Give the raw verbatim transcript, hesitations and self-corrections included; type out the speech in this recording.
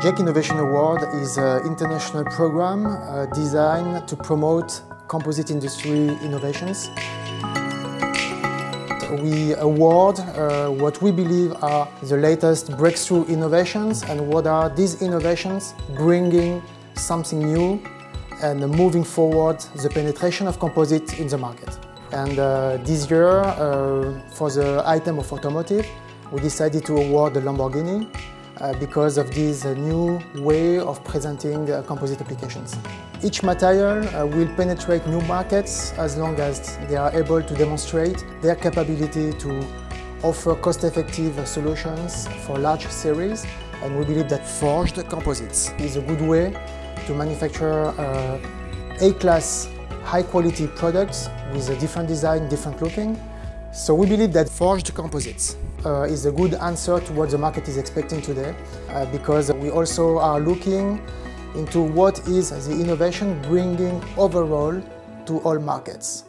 J E C Innovation Award is an international program uh, designed to promote composite industry innovations. We award uh, what we believe are the latest breakthrough innovations, and what are these innovations bringing something new and moving forward the penetration of composites in the market. And uh, this year, uh, for the item of automotive, we decided to award the Lamborghini uh, because of this uh, new way of presenting uh, composite applications. Each material uh, will penetrate new markets as long as they are able to demonstrate their capability to offer cost-effective solutions for large series, and we believe that Forged Composites is a good way to manufacture uh, A-class high-quality products with a different design, different looking. So we believe that Forged Composites uh, is a good answer to what the market is expecting today, uh, because we also are looking into what is the innovation bringing overall to all markets.